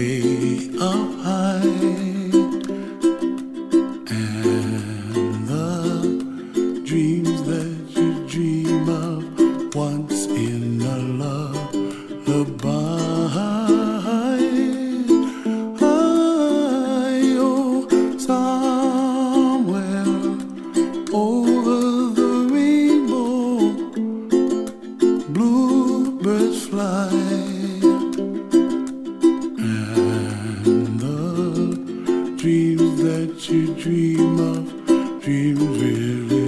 way up high, and the dreams that you dream of once in a lullaby. I, oh, somewhere over the rainbow, bluebirds fly. Dreams that you dream of, dreams really